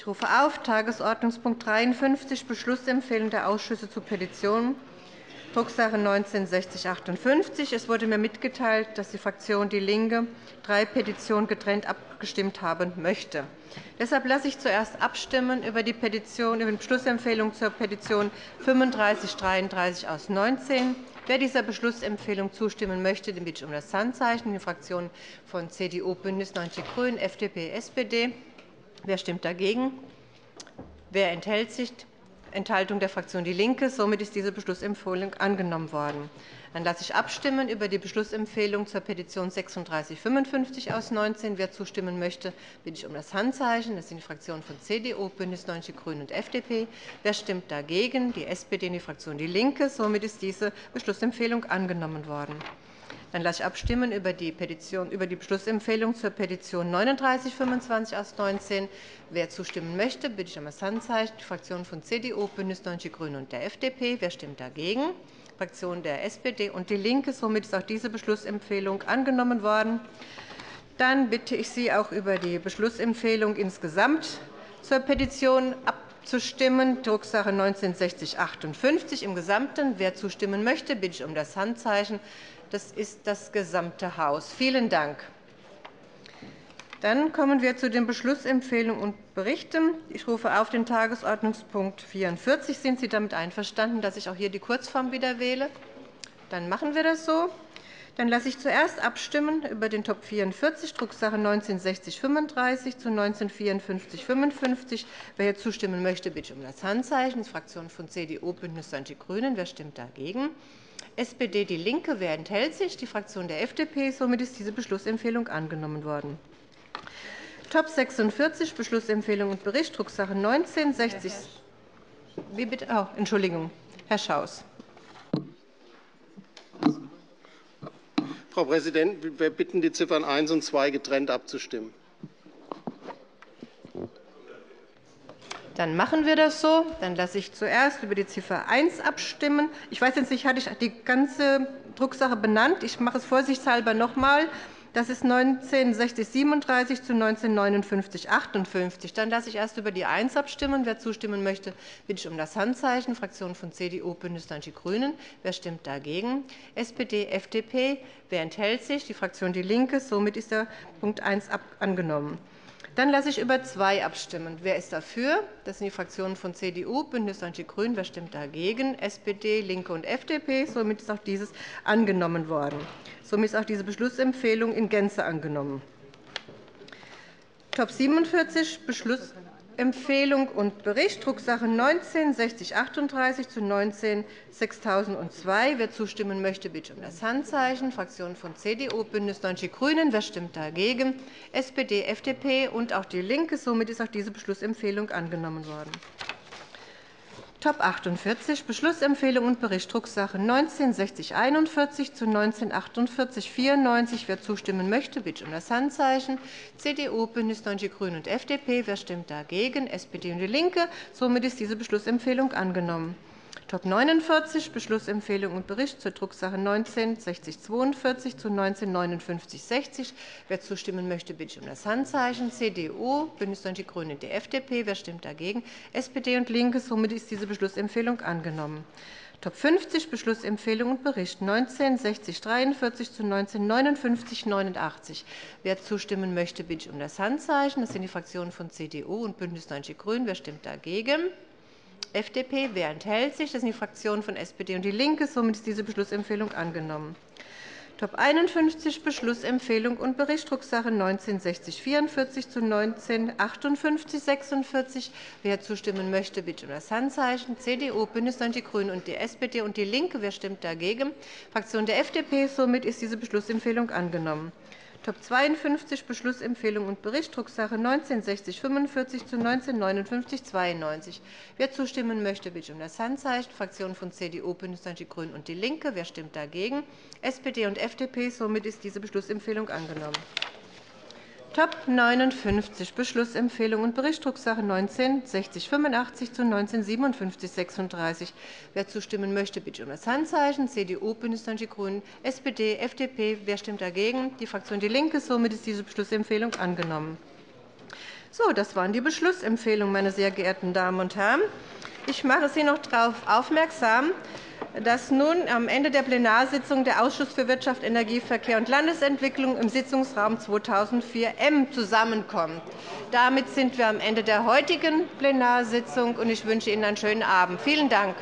Ich rufe auf Tagesordnungspunkt 53, Beschlussempfehlung der Ausschüsse zu Petitionen, Drucksache 19/6058. Es wurde mir mitgeteilt, dass die Fraktion DIE LINKE 3 Petitionen getrennt abgestimmt haben möchte. Deshalb lasse ich zuerst abstimmen über die Beschlussempfehlung zur Petition 3533 aus 19. Wer dieser Beschlussempfehlung zustimmen möchte, den bitte ich um das Handzeichen. Die Fraktionen von CDU, BÜNDNIS 90/DIE GRÜNEN, FDP, SPD. Wer stimmt dagegen? Wer enthält sich? Enthaltung der Fraktion DIE LINKE. Somit ist diese Beschlussempfehlung angenommen worden. Dann lasse ich abstimmen über die Beschlussempfehlung zur Petition 3655 aus 19. Wer zustimmen möchte, bitte ich um das Handzeichen. Das sind die Fraktionen von CDU, BÜNDNIS 90/DIE GRÜNEN und FDP. Wer stimmt dagegen? Die SPD und die Fraktion DIE LINKE. Somit ist diese Beschlussempfehlung angenommen worden. Dann lasse ich abstimmen über die Beschlussempfehlung zur Petition 3925 aus 19. Wer zustimmen möchte, bitte ich um das Handzeichen. Die Fraktionen von CDU, BÜNDNIS 90/DIE GRÜNEN und der FDP. Wer stimmt dagegen? Die Fraktionen der SPD und DIE LINKE. Somit ist auch diese Beschlussempfehlung angenommen worden. Dann bitte ich Sie auch über die Beschlussempfehlung insgesamt zur Petition abzustimmen, Drucksache 19/6058 im Gesamten. Wer zustimmen möchte, bitte ich um das Handzeichen. Das ist das gesamte Haus. Vielen Dank. Dann kommen wir zu den Beschlussempfehlungen und Berichten. Ich rufe auf den Tagesordnungspunkt 44. Sind Sie damit einverstanden, dass ich auch hier die Kurzform wieder wähle? Dann machen wir das so. Dann lasse ich zuerst abstimmen über den Top 44, Drucksache 19/6035 zu 19/5455. Wer hier zustimmen möchte, bitte ich um das Handzeichen. Die Fraktionen von CDU, BÜNDNIS 90/DIE GRÜNEN. Wer stimmt dagegen? SPD, DIE LINKE. Wer enthält sich? Die Fraktion der FDP. Somit ist diese Beschlussempfehlung angenommen worden. Top 46, Beschlussempfehlung und Bericht, Drucksache 19/60. Wie bitte? Oh, Entschuldigung, Herr Schaus. Frau Präsidentin, wir bitten, die Ziffern 1 und 2 getrennt abzustimmen. Dann machen wir das so. Dann lasse ich zuerst über die Ziffer 1 abstimmen. Ich weiß jetzt nicht, hatte ich die ganze Drucksache benannt. Ich mache es vorsichtshalber noch einmal. Das ist 19/6037 zu 19/5958. Dann lasse ich erst über die 1 abstimmen. Wer zustimmen möchte, bitte ich um das Handzeichen. Fraktionen von CDU, BÜNDNIS 90/DIE GRÜNEN. Wer stimmt dagegen? SPD, FDP. Wer enthält sich? Die Fraktion DIE LINKE. Somit ist der Punkt 1 angenommen. Dann lasse ich über 2 abstimmen. Wer ist dafür? Das sind die Fraktionen von CDU, BÜNDNIS 90/DIE GRÜNEN. Wer stimmt dagegen? SPD, LINKE und FDP. Somit ist auch dieses angenommen worden. Somit ist auch diese Beschlussempfehlung in Gänze angenommen. Top 47, Beschlussempfehlung und Bericht, Drucksache 19/6038 zu 19/6002. Wer zustimmen möchte, bitte um das Handzeichen. Fraktionen von CDU, BÜNDNIS 90/DIE GRÜNEN. Wer stimmt dagegen? SPD, FDP und auch DIE LINKE. Somit ist auch diese Beschlussempfehlung angenommen worden. Top 48, Beschlussempfehlung und Bericht, Drucksache 19/6041 zu 19/4894. Wer zustimmen möchte, bitte um das Handzeichen. CDU, BÜNDNIS 90/DIE GRÜNEN und FDP. Wer stimmt dagegen? SPD und DIE LINKE. Somit ist diese Beschlussempfehlung angenommen. Top 49, Beschlussempfehlung und Bericht zur Drucksache 19/6042 zu 19/5960. Wer zustimmen möchte, bitte ich um das Handzeichen. CDU, BÜNDNIS 90/DIE GRÜNEN und die FDP. Wer stimmt dagegen? SPD und LINKE. Somit ist diese Beschlussempfehlung angenommen. Top 50, Beschlussempfehlung und Bericht 19/6043 zu 19/5989. Wer zustimmen möchte, bitte ich um das Handzeichen. Das sind die Fraktionen von CDU und BÜNDNIS 90/DIE GRÜNEN. Wer stimmt dagegen? FDP. Wer enthält sich? Das sind die Fraktionen von SPD und DIE LINKE. Somit ist diese Beschlussempfehlung angenommen. Top 51, Beschlussempfehlung und Bericht, Drucksache 19/6044 zu 19/5846. Wer zustimmen möchte, bitte um das Handzeichen. CDU, BÜNDNIS 90/DIE GRÜNEN und die SPD und DIE LINKE. Wer stimmt dagegen? Fraktion der FDP. Somit ist diese Beschlussempfehlung angenommen. Top 52, Beschlussempfehlung und Bericht, Drucksache 19/6045 zu 19/5992. Wer zustimmen möchte, bitte um das Handzeichen. Fraktionen von CDU, BÜNDNIS 90/DIE GRÜNEN und DIE LINKE. Wer stimmt dagegen? SPD und FDP. Somit ist diese Beschlussempfehlung angenommen. Top 59, Beschlussempfehlung und Bericht, Drucksache 19/6085 zu 19/5736. Wer zustimmen möchte, bitte um das Handzeichen. CDU, BÜNDNIS 90/DIE GRÜNEN, SPD, FDP. Wer stimmt dagegen? Die Fraktion DIE LINKE. Somit ist diese Beschlussempfehlung angenommen. So, das waren die Beschlussempfehlungen, meine sehr geehrten Damen und Herren. Ich mache Sie noch darauf aufmerksam, dass nun am Ende der Plenarsitzung der Ausschuss für Wirtschaft, Energie, Verkehr und Landesentwicklung im Sitzungsraum 2004M zusammenkommt. Damit sind wir am Ende der heutigen Plenarsitzung, und ich wünsche Ihnen einen schönen Abend. Vielen Dank.